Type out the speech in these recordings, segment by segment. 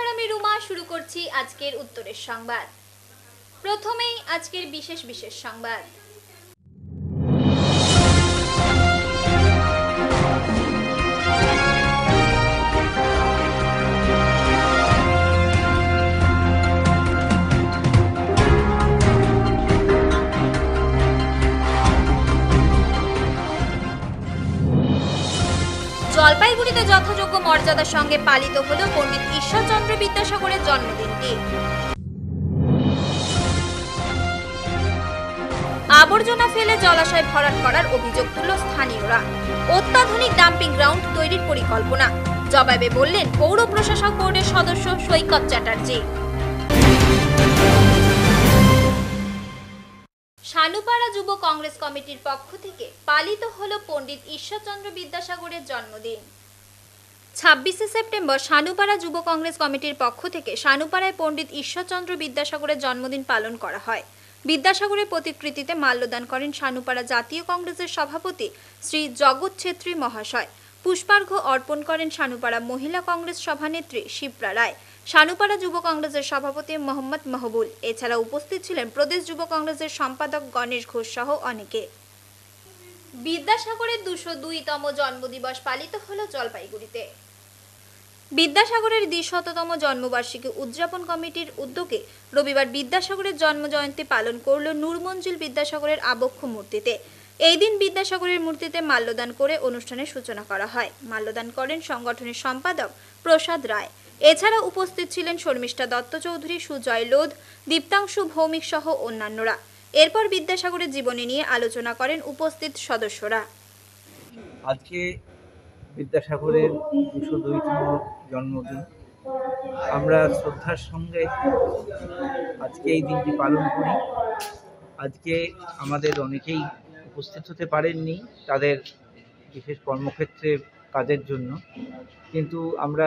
नमस्कार आमी रुमा शुरू करছি আজকের উত্তরের সংবাদ। প্রথমেই আজকের বিশেষ বিশেষ সংবাদ। জলপাইগুড়িতে যথাযোগ্য মর্যাদার সঙ্গে পালিত হলো পণ্ডিত ईश्वरचंद्र विद्यासागरेর জন্মদিনটি। আবর্জনা ফেলে জলাশয় ভরাট করার অভিযোগ তুলল স্থানীয়রা। অত্যাধুনিক ডাম্পিং গ্রাউন্ড তৈরির পরিকল্পনা, জবাবে বললেন পৌর প্রশাসক বোর্ডের সদস্য সৈকত চট্টোপাধ্যায়। শানুপাড়া যুব কংগ্রেস কমিটির পক্ষ থেকে পালিত হলো পণ্ডিত ईश्वरचंद्र विद्यासागरेর জন্মদিন। ২৬শে সেপ্টেম্বর শানুপাড়া যুব কংগ্রেস কমিটির পক্ষ থেকে শানুপাড়ায় পণ্ডিত ईश्वरचंद्र विद्यासागरेর জন্মদিন পালন করা হয়। বিদ্যাসাগরের প্রতিকৃতিতে মাল্যদান করেন শানুপাড়া জাতীয় কংগ্রেসের সভাপতি শ্রী জগৎ ছেত্রী মহাশয়। পুষ্পার্ঘ্য অর্পণ করেন শানুপাড়া মহিলা কংগ্রেস সভানেত্রী শিপ্রা রায়, শানুপাড়া যুব কংগ্রেসের সভাপতি মোহাম্মদ মাহবুল। এছাড়া উপস্থিত ছিলেন প্রদেশ যুব কংগ্রেসের সম্পাদক গণেশ ঘোষ সহ অনেকে। বিদ্যাসাগরের ২০২তম জন্মদিবস পালিত হলো জলপাইগুড়িতে। বিদ্যাসাগরের ২০০তম জন্মবার্ষিকী উদযাপন কমিটির উদ্যোগে রবিবার বিদ্যাসাগরের জন্মজয়ন্তী পালন করল নূরমঞ্জিল বিদ্যাসাগরের আবক্ষ মূর্তিতে। এই দিন বিদ্যাসাগরের মূর্তিতে মাল্যদান করে অনুষ্ঠানের সূচনা করা হয়। মাল্যদান করেন সংগঠনের সম্পাদক প্রসাদ রায়। এছাড়া উপস্থিত ছিলেন শর্মিষ্ঠা দত্ত চৌধুরী, সুজয় লোধ, দীপ্তাংশু ভৌমিক সহ অন্যান্যরা। এরপর বিদ্যাসাগরের জীবনী নিয়ে আলোচনা করেন উপস্থিত সদস্যরা। আজকে বিদ্যাসাগরের ২০২তম জন্মদিন, আমরা শ্রদ্ধার সঙ্গে আজকে এই দিনটি পালন করি। আজকে আমাদের অনেকেই উপস্থিত হতে পারেননি তাদের বিশেষ কর্মক্ষেত্রে কাজের জন্য, কিন্তু আমরা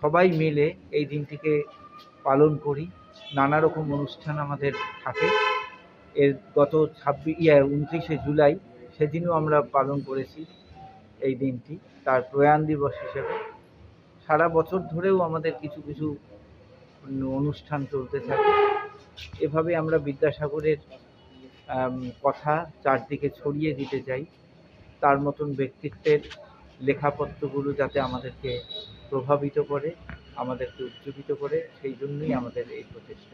সবাই মিলে এই দিনটিকে পালন করি। নানা রকম অনুষ্ঠান আমাদের থাকে। এর গত 29শে জুলাই সেদিনও আমরা পালন করেছি এই দিনটি তার প্রয়াণ দিবস হিসেবে। সারা বছর ধরেও আমাদের কিছু কিছু অনুষ্ঠান চলতে থাকে। এভাবে আমরা বিদ্যাসাগরের কথা চারদিকে ছড়িয়ে দিতে চাই। তার মতন ব্যক্তিত্বের লেখাপত্রগুলো যাতে আমাদেরকে প্রভাবিত করে, আমাদেরকে উজ্জীবিত করে, সেই জন্যই আমাদের এই প্রচেষ্টা।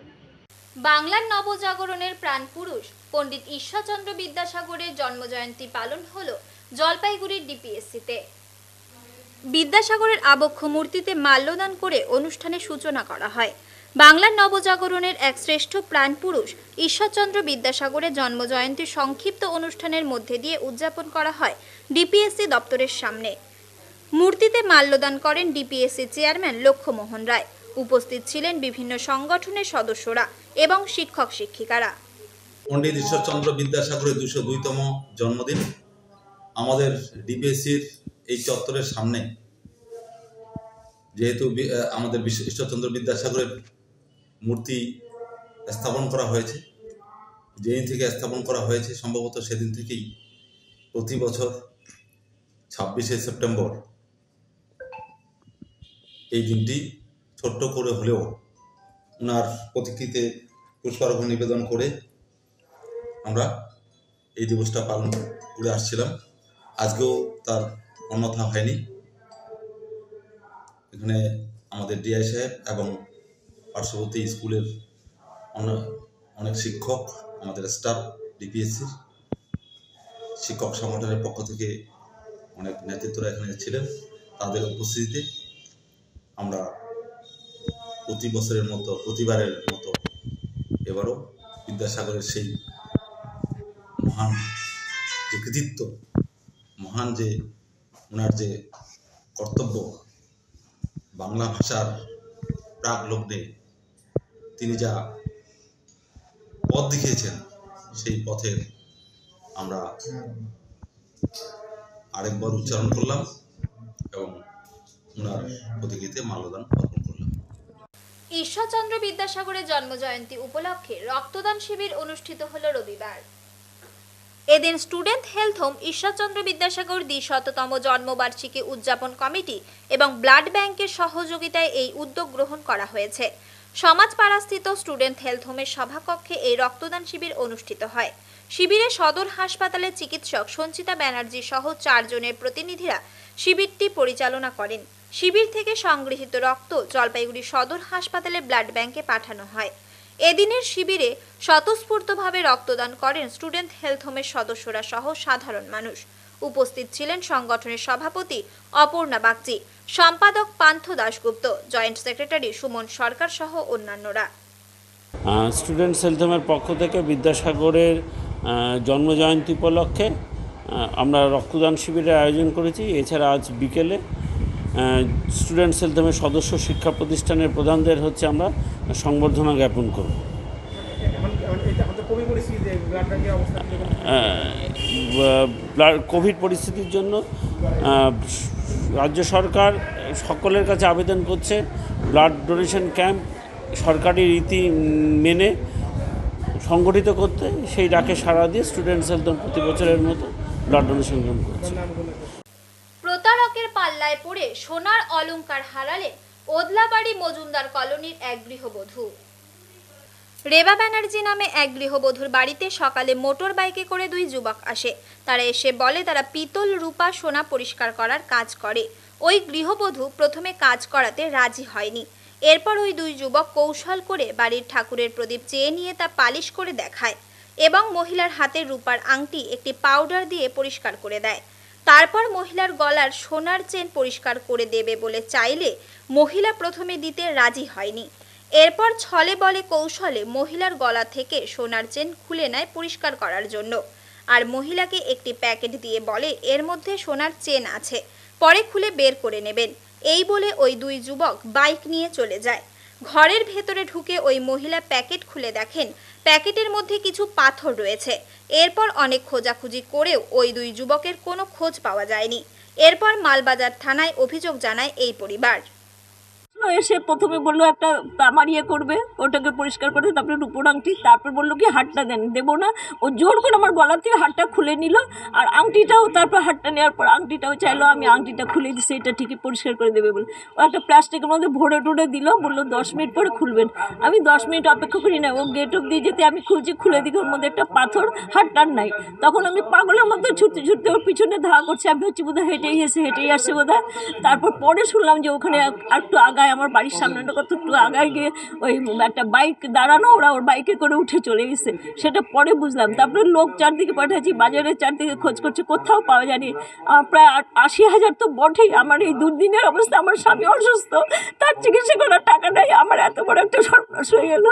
বাংলার নবজাগরণের প্রাণপুরুষ পণ্ডিত ঈশ্বরচন্দ্র বিদ্যাসাগরের জন্মজয়ন্তী পালন হলো জলপাইগুড়ির ডিপিএসসিতে। বিদ্যাসাগরের আবক্ষ মূর্তিতে মাল্যদান করে অনুষ্ঠানের সূচনা করা হয়। বাংলার নবজাগরণের এক শ্রেষ্ঠ প্রাণপুরুষ ঈশ্বরচন্দ্র বিদ্যাসাগরের জন্মজয়ন্তী সংক্ষিপ্ত অনুষ্ঠানের মধ্যে দিয়ে উদযাপন করা হয় ডিপিএসসি দপ্তরের সামনে। মূর্তিতে মাল্যদান করেন ডিপিএসসি চেয়ারম্যান লক্ষ্মোহন রায়। উপস্থিত ছিলেন বিভিন্ন সংগঠনের সদস্যরা এবং শিক্ষক শিক্ষিকারা। পণ্ডিত ঈশ্বরচন্দ্র বিদ্যাসাগরের ২০২তম জন্মদিন আমাদের ডিপিএসসির এই চত্বরের সামনে, যেহেতু আমাদের ঈশ্বরচন্দ্র বিদ্যাসাগরের মূর্তি স্থাপন করা হয়েছে, যেদিন থেকে স্থাপন করা হয়েছে সম্ভবত সেদিন থেকেই প্রতি বছর 26শে সেপ্টেম্বর এই দিনটি ছোট্ট করে হলেও ওনার প্রতিকৃতিতে পুষ্পার্ঘ্য নিবেদন করে আমরা এই দিবসটা পালন করে আসছিলাম। আজকেও তার অন্যথা হয়নি। এখানে আমাদের ডিআই সাহেব এবং পার্শ্ববর্তী স্কুলের অনেক শিক্ষক, আমাদের স্টাফ, ডিপিএসসির শিক্ষক সংগঠনের পক্ষ থেকে অনেক নেতৃত্বরা এখানে ছিলেন। তাদের উপস্থিতিতে আমরা প্রতি বছরের মতো, প্রতিবারের মতো এবারও বিদ্যাসাগরের সেই মহান যে কৃতিত্ব, মহান যে ওনার যে কর্তব্য, বাংলা ভাষার প্রাক লগ্নে তিনি যা পথ দেখিয়েছেন, সেই পথের আমরা আরেকবার উচ্চারণ করলাম এবং ওনার প্রতিকৃতিতে মাল্যদান অর্পণ করলাম। ঈশ্বরচন্দ্র বিদ্যাসাগরের জন্মজয়ন্তী উপলক্ষে রক্তদান শিবির অনুষ্ঠিত হল রবিবার। ए दिन student health home Ishwarchandra Vidyasagar दी 100तम जन्मबार्षिकी उद्यापन कमिटी एवं ब्लाड बैंक सहयोगिताय उद्योग ग्रहण करा हयेछे। समाजपाड़ा स्थित स्टूडेंट हेल्थ होम सभाकक्षे रक्तदान शिविर अनुष्ठित है। शिविरे सदर हासपाताले चिकित्सक सनचिता बनार्जी सह 4 जनेर प्रतिनिधिरा शिविरटी परिचालना करें। शिविर थेके संगृहीत रक्त जलपाईगुड़ी सदर हासपाताले ब्लाड बैंके पाठानो हय। एदिनेर शिविरे स्वतस्फूर्तभावे रक्तदान करें स्टूडेंट हेल्थ होमेर सदस्यरा सह साधारण मानुष। उपस्थित छिलेन संगठनेर सभापति अपर्णा बागची, सम्पादक पान्थ दासगुप्त, जॉइंट सेक्रेटारी सुमन सरकार सह अन्यान्यरा। स्टूडेंट्स हेल्थ होमेर पक्ष थेके विद्यासागरेर जन्मजयंती उपलक्षे आमरा रक्तदान शिविरेर आयोजन करेছি। এছাড়া আজ বিকেলে স্টুডেন্টস হেলথ হোমের সদস্য শিক্ষা প্রতিষ্ঠানের প্রধানদের হচ্ছে আমরা সংবর্ধনা জ্ঞাপন করব। কোভিড পরিস্থিতির জন্য রাজ্য সরকার সকলের কাছে আবেদন করছে ব্লাড ডোনেশন ক্যাম্প সরকারি রীতি মেনে সংগঠিত করতে। সেই ডাকে সাড়া দিয়ে স্টুডেন্টস হেলথ হোম প্রতি বছরের মতো ব্লাড ডোনেশন ক্যাম্প করছে। প্রতারকের পাল্লায় পড়ে সোনার অলংকার হারালেন ওদলাবাড়ি মজুমদার কলোনির এক গৃহবধূ। রেবা ব্যানার্জি নামে এক গৃহবধূর বাড়িতে সকালে মোটর বাইকে করে 2 যুবক আসে। তারা এসে বলে তারা পিতল রূপা সোনা পরিষ্কার করার কাজ করে। ওই গৃহবধূ প্রথমে কাজ করাতে রাজি হয়নি। এরপর ওই 2 যুবক কৌশল করে বাড়ির ঠাকুরের প্রদীপ চেয়ে নিয়ে তা পালিশ করে দেখায় এবং মহিলার হাতে রূপার আংটি একটি পাউডার দিয়ে পরিষ্কার করে দেয়। তারপর মহিলার গলার সোনার চেন পরিষ্কার করে দেবে বলে চাইলে মহিলা প্রথমে দিতে রাজি হয়নি। এরপর ছলে বলে কৌশলে মহিলার গলা থেকে সোনার চেন খুলে নেয় পরিষ্কার করার জন্য, আর মহিলাকে একটি প্যাকেট দিয়ে বলে এর মধ্যে সোনার চেন আছে, পরে খুলে বের করে নেবেন। এই বলে ওই 2 যুবক বাইক নিয়ে চলে যায়। ঘরের ভেতরে ঢুকে ওই মহিলা প্যাকেট খুলে দেখেন প্যাকেটের মধ্যে কিছু পাথর রয়েছে। এরপর অনেক খোঁজাখুঁজি করেও ওই 2 যুবকের কোনো খোঁজ পাওয়া যায়নি। এরপর মালবাজার থানায় অভিযোগ জানায় এই পরিবার। এসে প্রথমে বললো একটা আমার ইয়ে করবে, ওটাকে পরিষ্কার করে, তারপরে রূপোর আংটি, তারপর বললো কি হাতটা দেন, দেবো না। ও জোর করে আমার গলা থেকে হাতটা খুলে নিল, আর আংটিটাও, তারপর হাতটা নেওয়ার পর আংটিটাও চাইলো আমি আংটিটা খুলে দিচ্ছি, এটা ঠিকই পরিষ্কার করে দেবে বলে। ও একটা প্লাস্টিকের মধ্যে ভরে টরে দিল, বললো 10 মিনিট পরে খুলবেন। আমি 10 মিনিট অপেক্ষা করি না, ও গেট অব দিয়ে যেতে আমি খুলছি, খুলে দিকে ওর মধ্যে একটা পাথর, হাতটার নাই। তখন আমি পাগলের মধ্যে ছুটতে ছুটতে ওর পিছনে ধাওয়া করছি, আমি হচ্ছি বোধহয় হেঁটেই এসে হেঁটেই আসছে বোধহয়। তারপর পরে শুনলাম যে ওখানে একটু আগায় আমার বাড়ির সামনেটা কত একটু আগায় গিয়ে ওই একটা বাইক দাঁড়ানো, ওরা ওর বাইকে করে উঠে চলে গেছে, সেটা পরে বুঝলাম। তারপরে লোক চারদিকে পাঠাচ্ছি, বাজারের চারদিকে খোঁজ করছে, কোথাও পাওয়া যায়নি। প্রায় 80,000 তো বটেই। আমার এই দুর্দিনের অবস্থা, আমার স্বামী অসুস্থ, তার চিকিৎসা করার টাকা নাই, আমার এত বড় একটা সর্বনাশ হয়ে গেল,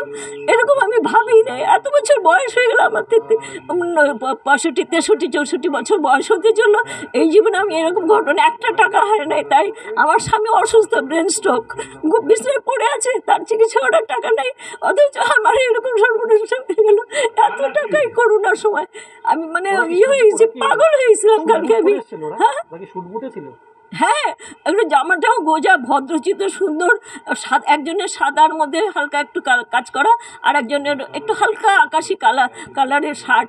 এরকম আমি ভাবি নাই। এত বছর বয়স হয়ে গেল আমার, 63 64 বছর বয়স হতে জন্য এই জীবনে আমি এরকম ঘটনা একটা টাকা হারে নাই। তাই আমার স্বামী অসুস্থ, ব্রেন স্ট্রোক, বিছানায় পড়ে আছে, তার চিকিৎসা করার টাকা নাই, অথচ আমার এরকম সর্বনাশ হয়ে গেল। এত টাকাই করোনার সময় আমি মানে ইয়ে হয়ে গেছি, পাগল হয়েছিলাম। কালকে আমি হ্যাঁ একটু জামাটাও গোজা, ভদ্রচিত, সুন্দর, একজনের সাদার মধ্যে হালকা একটু কাজ করা, আর একজনের একটু হালকা আকাশি কালারের শার্ট,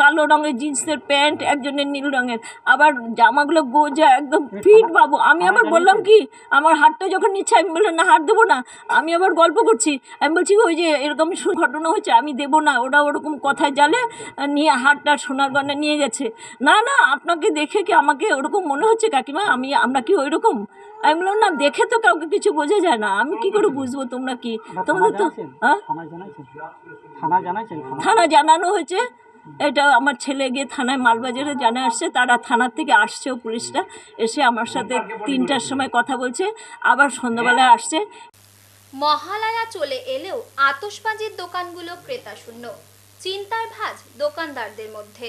কালো রঙের জিন্সের প্যান্ট, একজনের নীল রঙের, আবার জামাগুলো গোজা একদম ফিট বাবু। আমি আবার বললাম কি আমার হাতটা যখন নিচ্ছে, আমি বললাম না হাত দেবো না। আমি আবার গল্প করছি, আমি বলছি ওই যে এরকম ঘটনা হয়েছে, আমি দেবো না। ওরা ওরকম কথায় জালে নিয়ে হাতটা সোনার গয়না নিয়ে গেছে। না না আপনাকে দেখে কি আমাকে ওরকম মনে হচ্ছে কাকিমা, আমরা কি ওই রকম? আমি বললাম না, দেখে তো কাউকে কিছু বোঝা যায় না, আমি কি করে বুঝবো তোমরা কি। তোমাদের তো থানা জানানো হয়েছে, এটা আমার ছেলে গিয়ে থানায় মালবাজারে জানা আসছে। তারা থানার থেকে আসছেও, পুলিশটা এসে আমার সাথে 3টার সময় কথা বলছে, আবার সন্ধ্যাবেলায় আসছে। মহালয়া চলে এলেও আতশবাজির দোকানগুলো ক্রেতা শূন্য, চিন্তার ভাঁজ দোকানদারদের মধ্যে।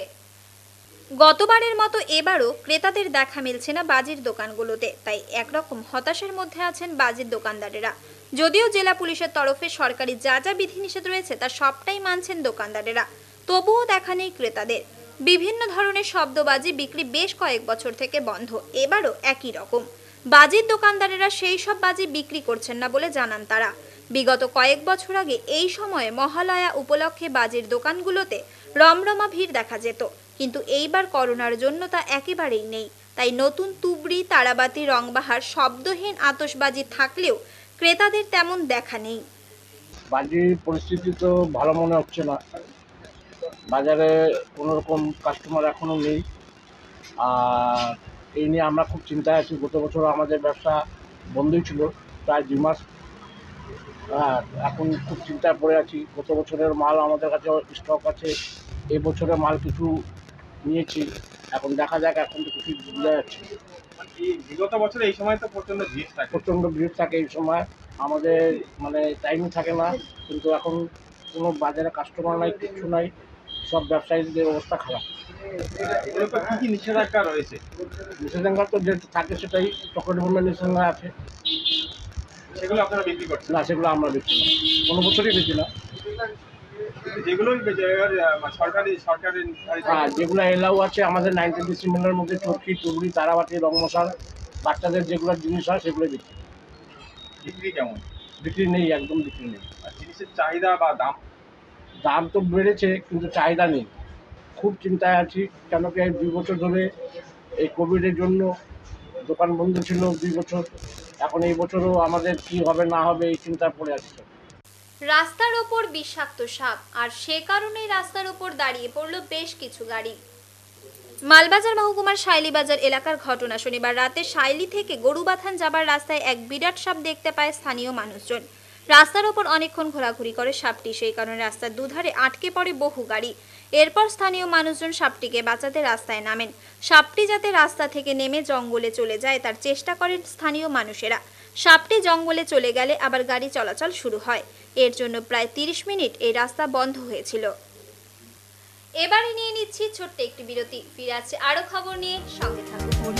গতবারের মতো এবারও ক্রেতাদের দেখা মিলছে না বাজির দোকানগুলোতে, তাই একরকম হতাশার মধ্যে আছেন বাজির দোকানদারেরা। যদিও জেলা পুলিশের তরফে সরকারি যা যা বিধিনিষেধ রয়েছে তা সবটাই মানছেন দোকানদারেরা, তবুও দেখা নেই ক্রেতাদের। বিভিন্ন ধরনের শব্দবাজি বিক্রি বেশ কয়েক বছর থেকে বন্ধ, এবারও একই রকম। বাজির দোকানদারেরা সেই সব বাজি বিক্রি করছেন না বলে জানান তারা। বিগত কয়েক বছর আগে এই সময়ে মহালয়া উপলক্ষে বাজির দোকানগুলোতে রমরমা ভিড় দেখা যেত, किन्तु एइबार करोनार जोन्नो ता एकेबारेई नेई। ताई नतून तुबड़ी ताराबाती रंगबाहार शब्दहीन आतशबाजी थाकलेও क्रेतादेर तेमन देखा नेई। बाजारेर परिस्थिति तो भालो मने हच्छे ना, बाजारे कोनो रकम कास्टमार एखोनो नेई। आर एइ निये आमरा खूब चिंताय आछि। गत बछर आमादेर ब्यबसा बंधई छिलो प्राय 2 मास। एखन खूब चिंताय पड़े आछि। गत बछरेर माल आमादेर काछे स्टक आछे, ए बछरे माल किछु नियेछि। এখন দেখা যাক, এখন তো কিছু বোঝা যাচ্ছে। বিগত বছরে এই সময় তো প্রচণ্ড ভিড় থাকে। এই সময় আমাদের মানে টাইমই থাকে না, কিন্তু এখন কোনো বাজারে কাস্টমার নাই, কিছু নাই, সব ব্যবসায়ীদের অবস্থা খারাপ। কী কী নিষেধাজ্ঞা রয়েছে? নিষেধাজ্ঞা তো যেটা থাকে সেটাই চকটভূমের নিষেধাজ্ঞা আছে, সেগুলো আপনারা বিক্রি করছেন না? সেগুলো আমরা বিক্রি করি, কোনো বছরই বিক্রি না। যেগুলো এলাও আছে আমাদের 90 ডিসেম্বরের মধ্যে চটকি, টুবড়ি, তারাবাটি, রংমশাল, বাচ্চাদের যেগুলো জিনিস হয় সেগুলো বিক্রি। বিক্রি কেমন? বিক্রি নেই, একদম বিক্রি নেই। আর জিনিসের চাহিদা বা দাম তো বেড়েছে, কিন্তু চাহিদা নেই। খুব চিন্তায় আছি, কেন কি 2 বছর ধরে এই কোভিডের জন্য দোকান বন্ধ ছিল 2 বছর। এখন এই বছরও আমাদের কী হবে না হবে এই চিন্তায় পড়ে আছি। রাস্তার ওপর বিষাক্ত সাপ, আর সে কারণেই রাস্তার ওপর দাঁড়িয়ে পড়ল বেশ কিছু গাড়ি। মালবাজার মহকুমার শাইলিবাজার এলাকার ঘটনা। শনিবার রাতে শাইলি থেকে গরুবাথান যাবার রাস্তায় এক বিরাট সাপ দেখতে পায় স্থানীয় মানুষজন। রাস্তার ওপর অনেকক্ষণ ঘোরাঘুরি করে সাপটি, সেই কারণে রাস্তার দুধারে আটকে পড়ে বহু গাড়ি। এরপর স্থানীয় মানুষজন সাপটিকে বাঁচাতে রাস্তায় নামেন। সাপটি যাতে রাস্তা থেকে নেমে জঙ্গলে চলে যায় তার চেষ্টা করেন স্থানীয় মানুষেরা। সাপটি জঙ্গলে চলে গেলে আবার গাড়ি চলাচল শুরু হয়। এর জন্য প্রায় 30 মিনিট এই রাস্তা বন্ধ হয়েছিল। এবারে নিয়ে নিচ্ছি ছোট্ট একটি বিরতি, ফিরে আসছে আরো খবর নিয়ে, সঙ্গে থাকুন।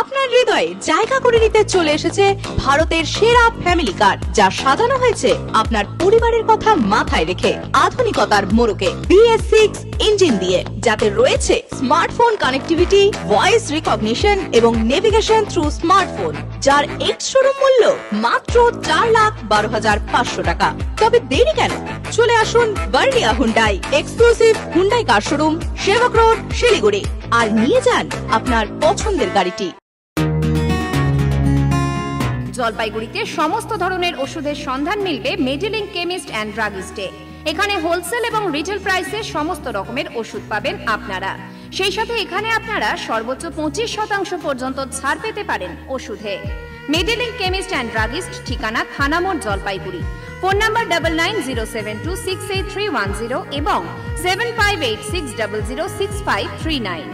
আপনার হৃদয়ে জায়গা করে নিতে চলে এসেছে ভারতের সেরা ফ্যামিলি কার্ড, যা সাজানো হয়েছে আপনার পরিবারের কথা মাথায় রেখে আধুনিকতার মোড়কে BS6 ইঞ্জিন দিয়ে, যাতে রয়েছে স্মার্টফোন কানেক্টিভিটি, ভয়েস রিকগনিশন এবং নেভিগেশন থ্রু স্মার্টফোন, যার এক্স-শোরুম মূল্য মাত্র 4,12,500 টাকা। তবে দেরি কেন, চলে আসুন বার্লিয়া Hyundai exclusive Hyundai car showroom, Sevoke road, Siliguri, আর নিয়ে যান আপনার পছন্দের গাড়িটি। জলপাইগুড়িতে সমস্ত ধরনের ওষুধের সন্ধান মিলবে মেডিলিং কেমিস্ট অ্যান্ড ড্রাগিস্টে। এখানে হোলসেল এবং রিটেল প্রাইসে সমস্ত রকমের ওষুধ পাবেন আপনারা। সেই সাথে এখানে আপনারা সর্বোচ্চ 25% পর্যন্ত ছাড় পেতে পারেন ওষুধে। মেডিলিং কেমিস্ট অ্যান্ড ড্রাগিস্ট, ঠিকানা থানামোড়, জলপাইগুড়ি। ফোন নাম্বার 9907268310 এবং 7586006539।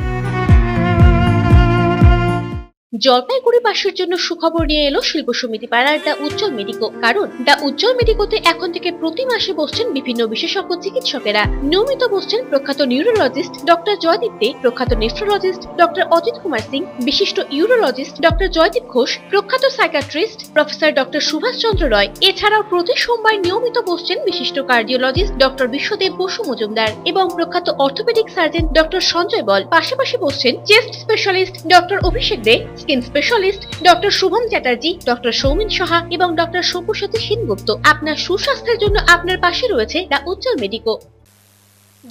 জলপাইগুড়িবাসীর জন্য সুখবর নিয়ে এলো শিল্প সমিতি পাড়ার দা উজ্জল মেডিকো। কারণ দা উজ্জল মেডিকোতে এখন থেকে প্রতি মাসে বসছেন বিভিন্ন বিশেষজ্ঞ চিকিৎসকেরা। নিয়মিত বসছেন প্রখ্যাত নিউরোলজিস্ট ডক্টর জয়দীপ দে, প্রখ্যাত নেফ্রোলজিস্ট ডক্টর অজিত কুমার সিং, বিশিষ্ট ইউরোলজিস্ট ডক্টর জয়দীপ ঘোষ, প্রখ্যাত psychiatrist professor doctor Subhash Chandra Roy. এছাড়াও প্রতি সোমবার নিয়মিত বসছেন বিশিষ্ট কার্ডিওলজিস্ট ডক্টর বিশ্বদেব বসু মজুমদার এবং প্রখ্যাত orthopaedic surgeon doctor Sanjay Bal. পাশাপাশি বসছেন chest specialist doctor Abhishek Dey, skin specialist doctor Shubham Chatterjee, doctor Soumin Saha এবং ডক্টর সব্যসাচী সেনগুপ্ত। আপনার সুস্বাস্থ্যের জন্য আপনার পাশে রয়েছে দা উজ্জ্বল মেডিকো।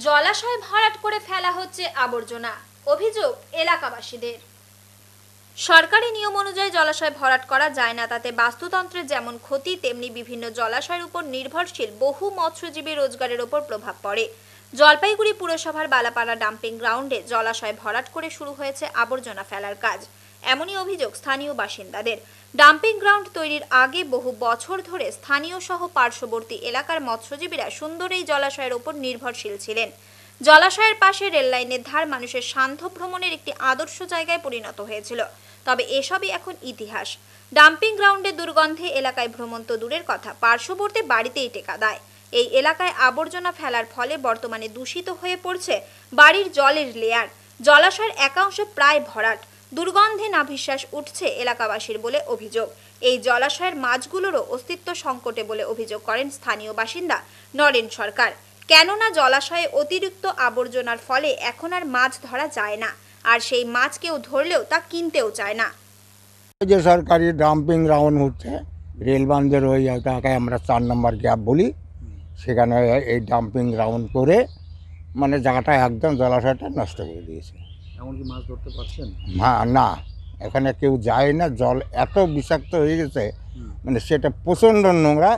জলাশয় ভরাট করে ফেলা হচ্ছে আবর্জনা, অভিযোগ এলাকাবাসীদের। সরকারি নিয়ম অনুযায়ী জলাশয় ভরাট করা যায় না, তাতে বাস্তুতন্ত্রের যেমন ক্ষতি তেমনি বিভিন্ন জলাশয়ের উপর নির্ভরশীল বহু মৎস্যজীবী রোজগারের উপর প্রভাব পড়ে। জলপাইগুড়ি পুরসভার বালাপাড়া ডাম্পিং গ্রাউন্ডে জলাশয় ভরাট করে শুরু হয়েছে আবর্জনা ফেলার কাজ, এমনই অভিযোগ স্থানীয় বাসিন্দাদের। ডাম্পিং গ্রাউন্ড তৈরির আগে বহু বছর ধরে স্থানীয় সহ পার্শ্ববর্তী এলাকার মৎস্যজীবীরা সুন্দর এই জলাশয়ের উপর নির্ভরশীল ছিলেন। জলাশয়ের পাশে রেললাইনের ধার মানুষের সান্ধ্য ভ্রমণের একটি আদর্শ জায়গায় পরিণত হয়েছিল, তবে এসবই এখন ইতিহাস। ডাম্পিং গ্রাউন্ডে দুর্গন্ধে এলাকায় ভ্রমণ তো দূরের কথা, পার্শ্ববর্তী বাড়িতেই টেকা দেয়। এই এলাকায় আবর্জনা ফেলার ফলে বর্তমানে দূষিত হয়ে পড়ছে বাড়ির জলের লেয়ার। জলাশয়ের একাংশ প্রায় ভরাট, দুর্গন্ধে নাভিশ্বাস উঠছে এলাকাবাসীর বলে অভিযোগ। এই জলাশয়ের মাছগুলোরও অস্তিত্ব সংকটে বলে অভিযোগ করেন স্থানীয় বাসিন্দা নরেন সরকার। কেননা জলাশয়ে অতিরিক্ত আবর্জনার ফলে এখন আর মাছ ধরা যায় না, আর সেই মাছ কেউ ধরলেও তা কিনতেও চায় না। যে সরকারি ডাম্পিং গ্রাউন্ড হচ্ছে रेल बंधर हो जाए 4 नम्बर गैप बोली सेखाने डाम्पिंग ग्राउंड करे माने जगहटा एकदम जलाशयटा नष्ट करे दिएछे। एमन कि माछ धरते पारछेन? हाँ ना एखाने केउ जाए ना जल एत विषाक्त हो गेछे माने सेटा प्रचंड नोंगरा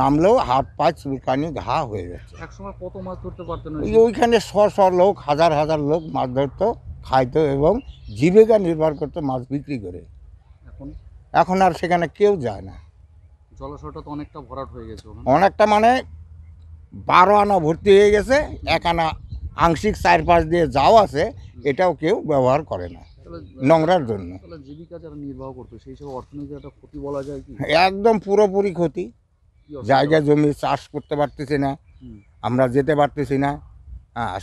नामलेও हाथ पा चुलकानी घा हो जाए। एक समय कत माछ धरते पारतेन ओइखाने 100 लोक हजार हजार लोक माछ धरतो खाइतो एवं जीविका निर्भर करतो माछ बिक्री करे। एखन एखन आर सेखाने केउ जाए ना जलाशयटा तो अनेकटा भराट हो गेছে अनेकटा माने 12 आना भर्ती हो गए 1 आना आंशिक 4-5 दिए जावा से एटाओ केउ व्यवहार करे ना नोंगरार जन्य जीविका जारा निर्वाह करतो सेई सब अर्थनैतिक एकटा क्षति बला जाय कि एकदम पुरोपुरी क्षति। जायगा जमी चाष करते पारतेछि ना आमरा जेते पारतेछि ना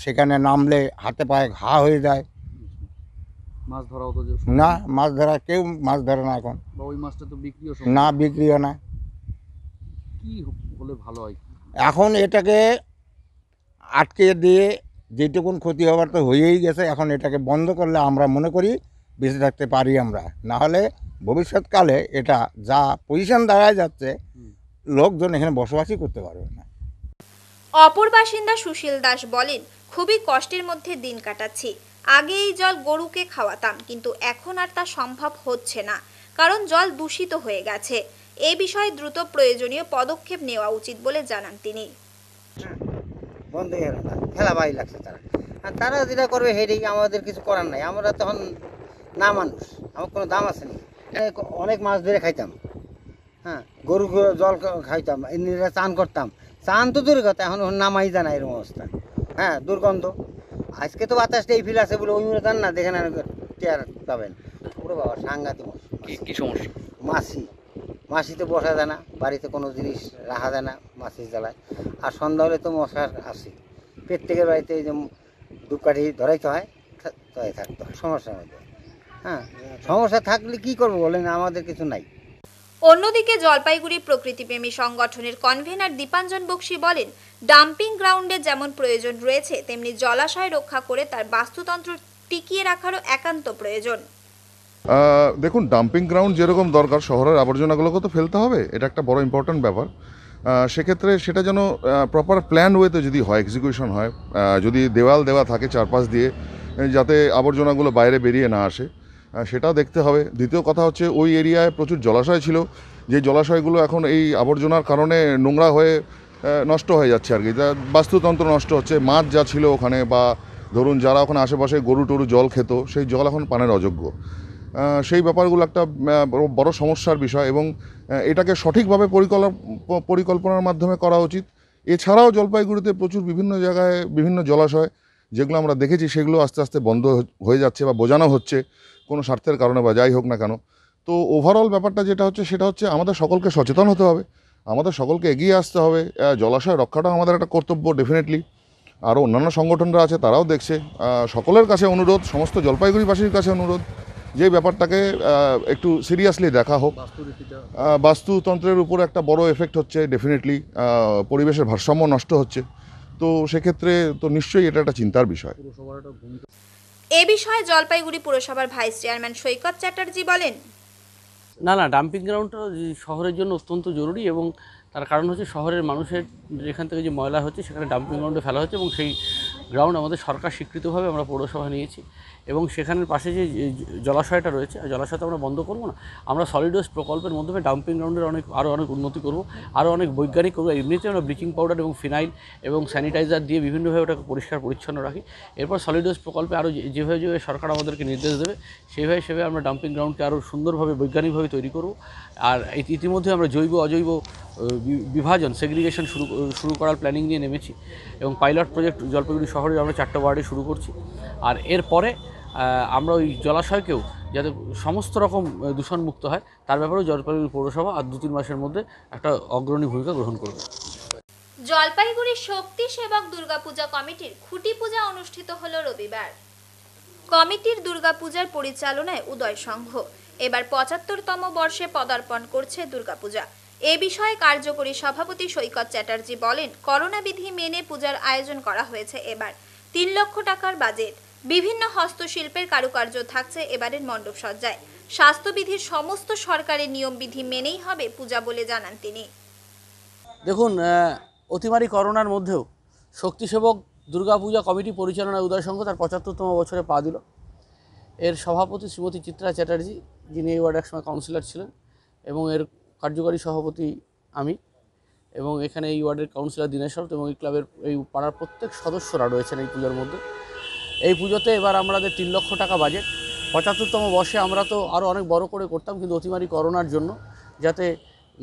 सेखाने नामले हाथे पाए घा हो जाए माछ धराओ तो ना माछ धरा केउ माछ धरे ना एखन बा ओई माछटा तो बिक्रिओ ना बिक्रिओ ना कि बोले भालो हय एखन एटाके आटके दिए जेटुकुन क्षति होवार तो होयेई गेछे एखन एटाके बंध करले आमरा मने करी बेंचे थाकते पारी आमरा ना होले भविष्यत्काले एटा जा पजिशन दाड़ाय जाच्छे लोकजन एखाने बसबासई करते पारबे ना। अपर बासिंदा सुशील दास बोलेन खूबई कष्टेर मध्ये दिन काटाच्छी आगे एई जल गरुके खावाताम किन्तु एखन आर ता सम्भव होच्छे ना कारण जल दूषित हये गेछे ए विषय द्रुत प्रयोजनीय पदक्षेप नेওয়া उचित বলে জানান তিনি। বন্ধ হয়ে গেল খেলাবাই লাগছে তারা আর তারা যেটা করবে হেডি আমাদের কিছু করার নাই আমরা তখন না মানুষ আমার কোনো দাম আছে না অনেক মাছ ধরে খাইতাম হ্যাঁ গরু জল খাইতাম এমনিরা চান করতাম চান তো দূরের কথা এখন নামাই জানা এরকম অবস্থা হ্যাঁ দুর্গন্ধ আজকে তো বাতাসটা এই ফিল আছে বলে ওই মনে জান না দেখেন আর টিয়ার পাবেন ওরে বাবা সাংঘাতিক কি কি সমস্যা মাছি मासी तो बसा जाए ना बाड़ी को जिनिस रखा जाए ना मासी जलाय और सन्ध्या तो मशार आसे प्रत्येक बाड़ीते धूपकाठी धराइते हैं समस्या हाँ समस्या थकले कि करब बोलें किछु नाई। अन्यदिके जलपाईगुड़ी प्रकृतिप्रेमी संगठनेर कनभेनर दीपांजन बक्शी बोलेन डाम्पिंग ग्राउंडे जेमन प्रयोजन रयेछे तेमनि जलाशय रक्षा करे तार बास्तुतंत्र टिकिये राखारो एकान्त प्रयोजन। দেখুন ডাম্পিং গ্রাউন্ড যেরকম দরকার শহরের আবর্জনাগুলোকে তো ফেলতে হবে এটা একটা বড় ইম্পর্ট্যান্ট ব্যাপার সেক্ষেত্রে সেটা যেন প্রপার প্ল্যান ওয়েতে যদি হয় এক্সিকিউশন হয় যদি দেওয়াল দেওয়া থাকে চারপাশ দিয়ে যাতে আবর্জনাগুলো বাইরে বেরিয়ে না আসে সেটাও দেখতে হবে। দ্বিতীয় কথা হচ্ছে ওই এরিয়ায় প্রচুর জলাশয় ছিল যে জলাশয়গুলো এখন এই আবর্জনার কারণে নোংরা হয়ে নষ্ট হয়ে যাচ্ছে আর কি বাস্তুতন্ত্র নষ্ট হচ্ছে মাছ যা ছিল ওখানে বা ধরুন যারা ওখানে আশেপাশে গরু টরু জল খেত সেই জল এখন পানের অযোগ্য সেই ব্যাপারগুলো একটা বড় সমস্যার বিষয় এবং এটাকে সঠিকভাবে পরিকল্পনার মাধ্যমে করা উচিত। এছাড়াও জলপাইগুড়িতে প্রচুর বিভিন্ন জায়গায় বিভিন্ন জলাশয় যেগুলো আমরা দেখেছি সেগুলো আস্তে আস্তে বন্ধ হয়ে যাচ্ছে বা বোঝানো হচ্ছে কোনো স্বার্থের কারণে বা যাই হোক না কেন তো ওভারঅল ব্যাপারটা সেটা হচ্ছে আমাদের সকলকে সচেতন হতে হবে আমাদের সকলকে এগিয়ে আসতে হবে জলাশয় রক্ষাটা আমাদের একটা কর্তব্য ডেফিনেটলি আরও অন্যান্য সংগঠনরা আছে তারাও দেখছে সকলের কাছে অনুরোধ সমস্ত জলপাইগুড়িবাসীর কাছে অনুরোধ যে ব্যাপারটাকে একটু সিরিয়াসলি দেখা হোক বাস্তুতন্ত্রের উপর একটা বড় এফেক্ট হচ্ছে ডেফিনেটলি পরিবেশের ভারসাম্য নষ্ট হচ্ছে তো সেক্ষেত্রে তো নিশ্চয়ই এটা একটা চিন্তার বিষয়। এ বিষয়ে জলপাইগুড়ি পৌরসভার ভাইস চেয়ারম্যান সৈকত চট্টোপাধ্যায় বলেন না না ডাম্পিং গ্রাউন্ডটা শহরের জন্য অত্যন্ত জরুরি এবং তার কারণ হচ্ছে শহরের মানুষের এখান থেকে যে ময়লা হচ্ছে সেখানে ডাম্পিং গ্রাউন্ডে ফেলা হচ্ছে এবং সেই গ্রাউন্ড আমাদের সরকার স্বীকৃতভাবে আমরা পৌরসভা নিয়েছি এবং সেখানের পাশে যে জলাশয়টা রয়েছে জলাশয়টা আমরা বন্ধ করব না আমরা সলিড ওয়েস্ট প্রকল্পের মাধ্যমে ডাম্পিং গ্রাউন্ডের আরও অনেক উন্নতি করব আরও অনেক বৈজ্ঞানিক করব এমনিতে আমরা ব্লিচিং পাউডার এবং ফিনাইল এবং স্যানিটাইজার দিয়ে বিভিন্নভাবে ওটাকে পরিষ্কার পরিচ্ছন্ন রাখি এরপর সলিড ওয়েস্ট প্রকল্পে আরও যেভাবে যেভাবে সরকার আমাদেরকে নির্দেশ দেবে সেভাবে আমরা ডাম্পিং গ্রাউন্ডকে আরও সুন্দরভাবে বৈজ্ঞানিকভাবে তৈরি করব আর ইতিমধ্যে আমরা জৈব অজৈব বিভাজন সেগ্রিগেশন শুরু করার প্ল্যানিং নিয়ে নেমেছি এবং পাইলট প্রজেক্ট জলপাইগুড়ি শহরে আমরা 4টা ওয়ার্ডে শুরু করছি আর এরপরে আমরা ওই জলাশয়কেও যাতে সমস্ত রকম দূষণমুক্ত হয় তার ব্যাপারেও জলপাইগুড়ি পৌরসভা আর 2-3 মাসের মধ্যে একটা অগ্রণী ভূমিকা গ্রহণ করবে। জলপাইগুড়ি শক্তি সেবক দুর্গাপূজা কমিটির খুঁটি পূজা অনুষ্ঠিত হলো রবিবার। কমিটির দুর্গাপূজার পরিচালনায় উদয় সংঘ এবার 75তম বর্ষে পদার্পণ করছে দুর্গাপূজা। এ বিষয়ে কার্যকরী সভাপতি সৈকত চট্টোপাধ্যায় বলেন করোনা বিধি মেনে পূজার আয়োজন করা হয়েছে এবার 3 লক্ষ টাকার বাজেট विभिन्न हस्तशिल्पेर कारुकार्य थाकছে এবারের मंडप सज्जाয়। স্বাস্থ্যবিধির समस्त सरकारेर नियम विधि मेनेই হবে पूजा বলে জানান তিনি। দেখুন অতিমারী করোনার মধ্যেও শক্তিসেবক দুর্গাপূজা কমিটি পরিচালনায় উদয় সংঘ তার ৭৫তম বছরে পা দিল। এর সভাপতি শ্রীমতী চিত্রা চट्टोपाध्याय যিনি এই ওয়ার্ড একসময় কাউন্সিলর ছিলেন এবং এর কার্যকরী সভাপতি আমি এবং এখানে এই ওয়ার্ডের কাউন্সিলর দীনেশ এবং এই ক্লাবের এই পাড়ার প্রত্যেক সদস্যরা রয়েছেন এই পূজার মধ্যে। এই পুজোতে এবার আমাদের ৩ লক্ষ টাকা বাজেট। ৭৫তম বর্ষে আমরা তো আরও অনেক বড় করে করতাম, কিন্তু অতিমারী করোনার জন্য যাতে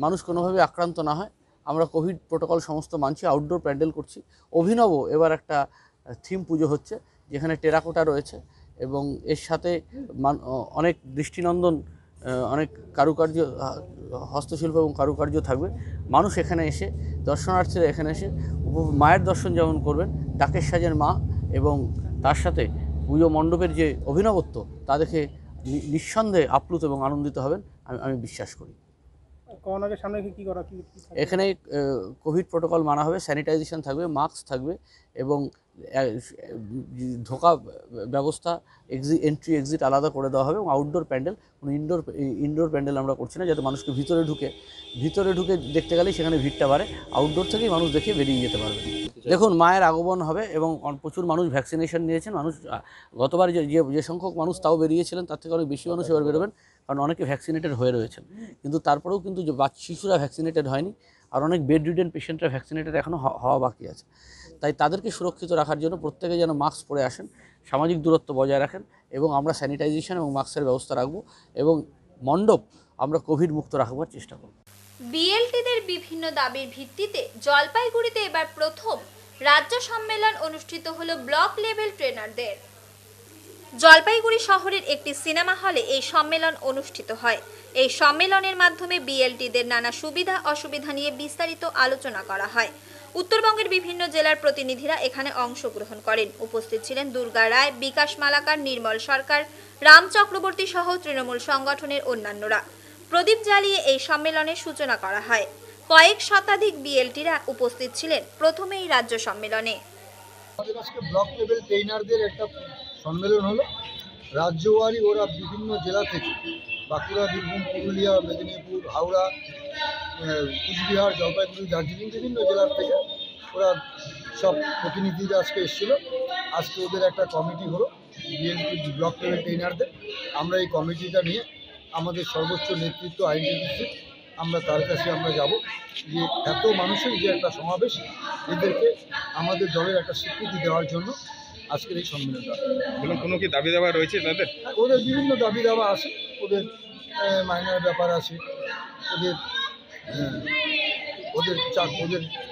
মানুষ কোনোভাবে আক্রান্ত না হয় আমরা কোভিড প্রোটোকল সমস্ত মানছি। আউটডোর প্যান্ডেল করছি, অভিনব এবার একটা থিম পুজো হচ্ছে যেখানে টেরাকোটা রয়েছে এবং এর সাথে অনেক দৃষ্টিনন্দন অনেক কারুকার্য হস্তশিল্প এবং কারুকার্য থাকবে। মানুষ এখানে এসে দর্শনার্থীরা এখানে এসে মায়ের দর্শন যেমন করবেন ডাকের সাজের মা এবং তার সাথে পুজো মণ্ডপের যে অভিনবত্ব তা দেখে নিঃসন্দেহে আপ্লুত এবং আনন্দিত হবেন আমি বিশ্বাস করি। করোনাকে সামনে রেখে কী করা, এখানে কোভিড প্রোটোকল মানা হবে, স্যানিটাইজেশন থাকবে, মাস্ক থাকবে এবং ঢোকা ব্যবস্থা এন্ট্রি এক্সিট আলাদা করে দেওয়া হবে এবং আউটডোর প্যান্ডেল কোনো ইনডোর প্যান্ডেল আমরা করছি না যাতে মানুষকে ভিতরে ঢুকে দেখতে গেলেই সেখানে ভিড়টা বাড়ে। আউটডোর থেকেই মানুষ দেখে বেরিয়ে যেতে পারবে। দেখুন মায়ের আগমন হবে এবং প্রচুর মানুষ ভ্যাকসিনেশন নিয়েছেন। মানুষ গতবার যে সংখ্যক মানুষ তাও বেরিয়েছিলেন তার থেকে অনেক বেশি মানুষ এবার বেরোবেন কারণ অনেকে ভ্যাকসিনেটেড হয়ে রয়েছেন, কিন্তু তারপরেও কিন্তু যে শিশুরা ভ্যাকসিনেটেড হয়নি আর অনেক বেড রিডেন পেশেন্টরা ভ্যাকসিনেটেড এখনও হওয়া বাকি আছে। তাই তাদেরকে সুরক্ষিত রাখার জন্য প্রত্যেকে যেন মাস্ক পরে আসেন, সামাজিক দূরত্ব বজায় রাখেন এবং আমরা স্যানিটাইজেশন এবং মাস্কের ব্যবস্থা রাখব এবং মণ্ডপ আমরা কোভিড মুক্ত রাখবার চেষ্টা করব। বিএলটিদের বিভিন্ন দাবির ভিত্তিতে জলপাইগুড়িতে এবার প্রথম রাজ্য সম্মেলন অনুষ্ঠিত হলো ব্লক লেভেল ট্রেনারদের। জলপাইগুড়ি শহরের একটি সিনেমা হলে এই সম্মেলন অনুষ্ঠিত হয়। এই সম্মেলনের মাধ্যমে বিএলটিদের নানা সুবিধা অসুবিধা নিয়ে বিস্তারিত আলোচনা করা হয়। উত্তরবঙ্গের বিভিন্ন জেলার প্রতিনিধিরা এখানে অংশগ্রহণ করেন। উপস্থিত ছিলেন দুর্গা রায়, বিকাশ মালাকার, নির্মল সরকার, রাম চক্রবর্তী সহ তৃণমূল সংগঠনের অন্যান্যরা। প্রদীপ জ্বালিয়ে এই সম্মেলনের সূচনা করা হয়। কয়েক শতাধিক বিএলটিরা উপস্থিত ছিলেন প্রথমে এই রাজ্য সম্মেলনে। আমাদের আজকে ব্লক লেভেল ট্রেনারদের একটা সম্মেলন হলো। রাজ্যওয়ারি ওরা বিভিন্ন জেলা থেকে বাঁকুড়া, বীরভূম, পুরুলিয়া, মেদিনীপুর, হাওড়া, কুচবিহার, জলপাইগুড়ি, দার্জিলিং বিভিন্ন জেলার থেকে ওরা সব প্রতিনিধিরা আজকে এসেছিলো। আজকে ওদের একটা কমিটি হলো বিএলপি ব্লক লেভেল ট্রেনারদের। আমরা এই কমিটিটা নিয়ে আমাদের সর্বোচ্চ নেতৃত্ব আইনজীবী আমরা তার কাছে আমরা যাব যে এত মানুষের যে একটা সমাবেশ এদেরকে আমাদের দলের একটা স্বীকৃতি দেওয়ার জন্য আজকের এই সম্মেলনটা। কোনো কি দাবি দাবা রয়েছে তাদের? ওদের বিভিন্ন দাবি দাবা আছে, ওদের মাইনার ব্যাপার আছে, ওদের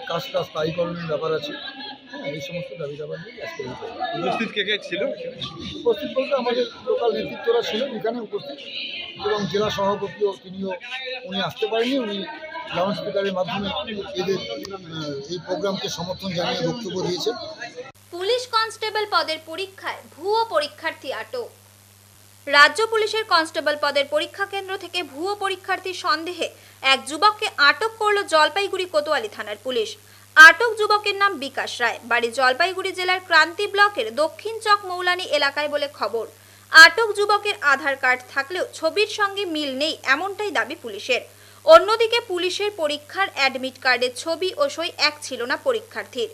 কাজ টাজ তাইকরণের ব্যাপার আছে। এই সমস্ত দাবি দাবা নিয়ে আজকে উপস্থিত কে কে ছিল? উপস্থিত বলতে আমাদের লোকাল নেতৃত্বরা ছিলেন এখানে উপস্থিত এবং জেলা সভাপতিও উনি আসতে পারেননি। উনি লাউড স্পিকারের মাধ্যমে এদের এই প্রোগ্রামকে সমর্থন জানিয়ে বক্তব্য দিয়েছেন। পুলিশ কনস্টেবল পদের পরীক্ষায় ভুয়ো পরীক্ষার্থী আটক। রাজ্য পুলিশের কনস্টেবল পদের পরীক্ষা কেন্দ্র থেকে ভুয়ো পরীক্ষার্থী সন্দেহে এক যুবককে আটক করল জলপাইগুড়ি কোতোয়ালি থানার পুলিশ। আটক যুবকের নাম বিকাশ রায়, বাড়ি জলপাইগুড়ি জেলার ক্রান্তি ব্লকের দক্ষিণ চক মৌলানি এলাকায় বলে খবর। আটক যুবকের আধার কার্ড থাকলেও ছবির সঙ্গে মিল নেই এমনটাই দাবি পুলিশের। অন্যদিকে পুলিশের পরীক্ষার অ্যাডমিট কার্ডের ছবি ও সই এক ছিল না পরীক্ষার্থীর।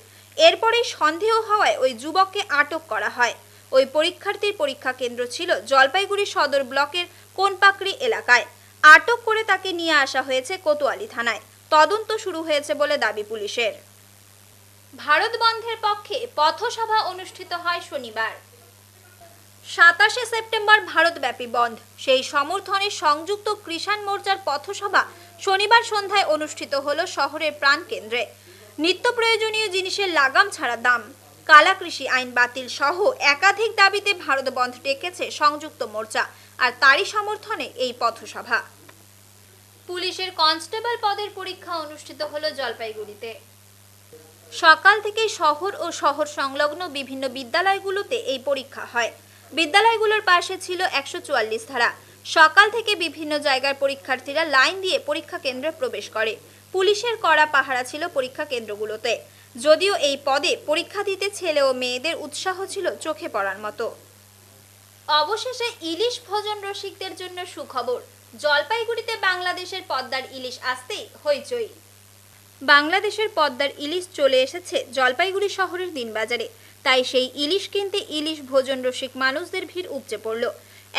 এরপরেই সন্দেহ হওয়ায় ওই যুবককে আটক করা হয়। ওই পরীক্ষার্থীর পরীক্ষা কেন্দ্র ছিল জলপাইগুড়ি সদর ব্লকের কোনপাকড়ি এলাকায়। আটক করে তাকে নিয়ে আসা হয়েছে কোতোয়ালি থানায়। তদন্ত শুরু হয়েছে বলে দাবি পুলিশের। ভারত বন্ধের পক্ষে পথসভা অনুষ্ঠিত হয় শনিবার। ২৭শে সেপ্টেম্বর ভারতব্যাপী বন্ধ, সেই সমর্থনে সংযুক্ত কৃষাণ মোর্চার পথসভা শনিবার সন্ধ্যায় অনুষ্ঠিত হলো শহরের প্রাণকেন্দ্রে। নিত্য প্রয়োজনীয় জিনিসের লাগাম ছাড়া দাম, কালাকৃষি আইন বাতিল সহ একাধিক দাবিতে ভারত বন্ধ ডেকেছে সংযুক্ত মোর্চা, আর তারই সমর্থনে এই পথসভা। পুলিশের কনস্টেবল পদের পরীক্ষা অনুষ্ঠিত হলো জলপাইগুড়িতে। সকাল থেকে শহর ও শহর সংলগ্ন বিভিন্ন বিদ্যালয়গুলোতে এই পরীক্ষা হয়। বিদ্যালয়গুলোর পাশে ছিল ১৪৪ ধারা। সকাল থেকে বিভিন্ন জায়গার পরীক্ষার্থীরা লাইন দিয়ে পরীক্ষা কেন্দ্রে প্রবেশ করে। পুলিশের কড়া পাহারা ছিল পরীক্ষা কেন্দ্রগুলোতে। যদিও এই পদে পরীক্ষা দিতে ছেলে ও মেয়েদের উৎসাহ ছিল চোখে পড়ার মতো। অবশেষে ইলিশ ভোজন রসিকদের জন্য সুখবর। জলপাইগুড়িতে বাংলাদেশের পদ্মার ইলিশ আসতেই হইচই। বাংলাদেশের পদ্মার ইলিশ চলে এসেছে জলপাইগুড়ি শহরের দিনবাজারে। তাই সেই ইলিশ কিনতে ইলিশ ভোজন রসিক মানুষদের ভিড় উপচে পড়ল।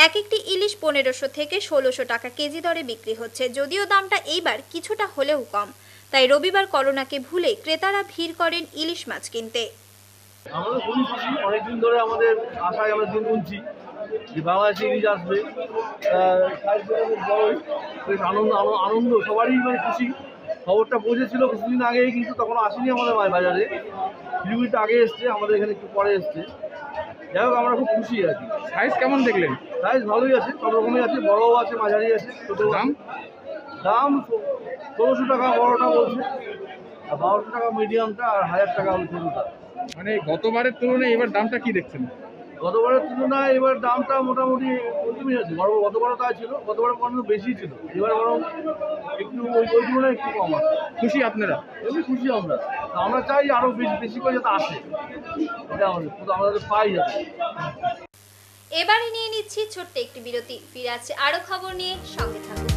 এক একটি ইলিশ ১৫০০ থেকে ১৬০০ টাকা কেজি দরে বিক্রি হচ্ছে। যদিও দামটা এইবার কিছুটা হলেও কম, তাই রবিবার করোনাকে ভুলে ক্রেতারা ভিড় করেন ইলিশ মাছ কিনতে। আমরা খুবই খুশি, অনেকদিন ধরে আমাদের আশায় আমরা দিন গুনছি যে বাংলাদেশে ইলিশ আসবে। আনন্দ সবারই মানে খুশি। খবরটা পৌঁছেছিল কিছুদিন আগেই, কিন্তু তখনও আসেনি আমাদের বাজারে। ডিলিভারিটা আগে এসছে, আমাদের এখানে একটু পরে এসছে। যাই হোক, আমরা খুব খুশি আছি। সাইজ কেমন দেখলেন? সাইজ ভালোই আছে, সব রকমই আছে, বড়ও আছে, মাঝারি আছে। দাম ১৬০০ টাকা বড়টা বলছে, ১২০০ টাকা মিডিয়ামটা, আর ১০০০ টাকা হল ছোটোটা। মানে গতবারের তুলনায় এবার দামটা কি দেখছেন? গতবারের তুলনায় এবার দামটা মোটামুটি কমই আছে। গতবারও তাই ছিল, গতবার বরং বেশি ছিল, এবার বরং একটু ওই তুলনায় একটু কম আছে। খুশি আপনারা? এমনি খুশি আমরা। আমরা চাই আরও বেশি করে যাতে আসে, এটা আমরা যাতে পাই। যাতে এবারে নিয়ে নিচ্ছি ছোট্ট একটি বিরতি, ফিরে আসছে আরও খবর নিয়ে, সঙ্গে থাকুন।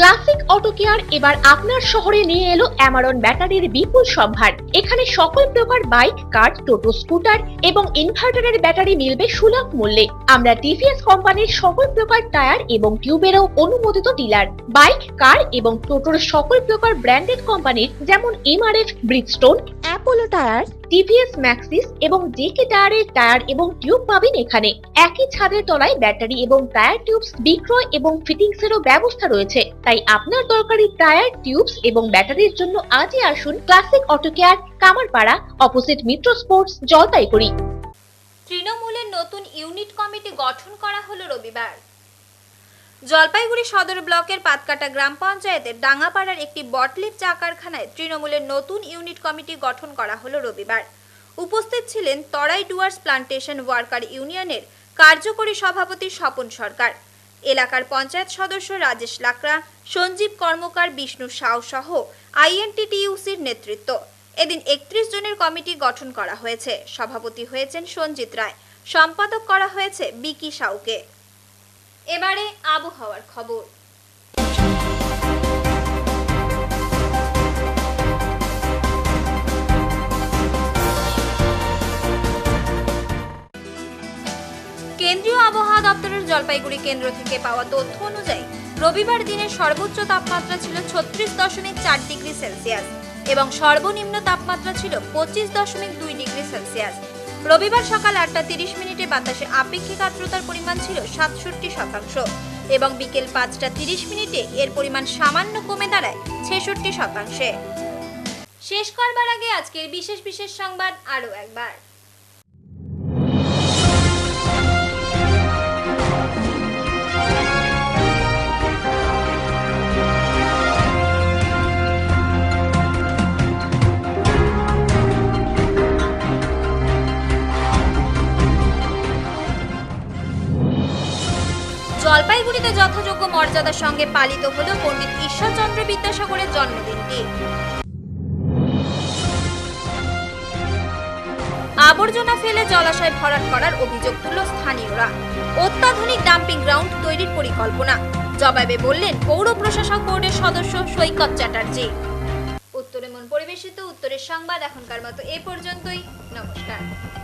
ক্লাসিক অটো কেয়ার এবার আপনার শহরে নিয়ে এলো অ্যামারন ব্যাটারির বিপুল সম্ভার। এখানে সকল প্রকার বাইক, কার, টোটো, স্কুটার এবং ইনভার্টারের ব্যাটারি মিলবে সুলভ মূল্যে। আমরা টিভিএস কোম্পানির সকল প্রকার টায়ার এবং টিউবেরও অনুমোদিত ডিলার। বাইক, কার এবং টোটোর সকল প্রকার ব্র্যান্ডেড কোম্পানির যেমন MRF, Bridgestone, Apollo tyre, TVS Maxxis এবং জেকে টায়ারের টায়ার এবং টিউব পাবেন এখানে। একই ছাদের তলায় ব্যাটারি এবং টায়ার টিউবস বিক্রয় এবং ফিটিংসেরও ব্যবস্থা রয়েছে। তাই আপনার দরকারি টায়ার, টিউবস এবং ব্যাটারির জন্য আজই আসুন classic auto care, Kamarpara, opposite Mitra sports, Jalpaiguri. তৃণমূলের নতুন ইউনিট কমিটি গঠন করা হলো রবিবার। জলপাইগুড়ি সদর ব্লকের পাতকাটা গ্রাম পঞ্চায়েতের ডাঙ্গাপাড়ার একটি বটলিপ চা কারখানায় তৃণমূলের নতুন ইউনিট কমিটি গঠন করা হলো রবিবার। উপস্থিত ছিলেন তরাই ডুয়ার্স প্লান্টেশন ওয়ার্কার ইউনিয়নের কার্যকরী সভাপতি স্বপন সরকার, এলাকার পঞ্চায়েত সদস্য রাজেশ লাকরা, সঞ্জীব কর্মকার, বিষ্ণু শাউসাহ, আইএনটিটিউসির নেতৃত্ব। এদিন ৩১ জনের কমিটি গঠন করা হয়েছে। সভাপতি হয়েছেন সঞ্জিত রায়, সম্পাদক করা হয়েছে বিকি সাহুকে। এবারে আবহাওয়ার খবর। কেন্দ্রীয় আবহাওয়া দপ্তরের জলপাইগুড়ি কেন্দ্র থেকে পাওয়া তথ্য অনুযায়ী রবিবার দিনের সর্বোচ্চ তাপমাত্রা ছিল ৩৬.৪ ডিগ্রি সেলসিয়াস এবং সর্বনিম্ন তাপমাত্রা ছিল ২৫.২ ডিগ্রি সেলসিয়াস। রবিবার সকাল ৮টা ৩০ মিনিটে বাতাসে আপেক্ষিক আর্দ্রতার পরিমাণ ছিল ৬৭% এবং বিকেল ৫টা ৩০ মিনিটে এর পরিমাণ সামান্য কমে দাঁড়ায় ৬৬%। শেষ করবার আগে আজকের বিশেষ বিশেষ সংবাদ আরও একবার। জলপাইগুড়িতে যথাযোগ্য মর্যাদার সঙ্গে পালিত হল পণ্ডিত ঈশ্বরচন্দ্র বিদ্যাসাগরের জন্মদিনটি। আবর্জনা ফেলে জলাশয় ভরাট করার অভিযোগ তুলল স্থানীয়রা। অত্যাধুনিক ডাম্পিং গ্রাউন্ড তৈরির পরিকল্পনা, জবাবে বললেন পৌর প্রশাসক বোর্ডের সদস্য সৈকত চট্টোপাধ্যায়। উত্তরে মন পরিবেশিত উত্তরের সংবাদ এখনকার মতো এ পর্যন্তই। নমস্কার।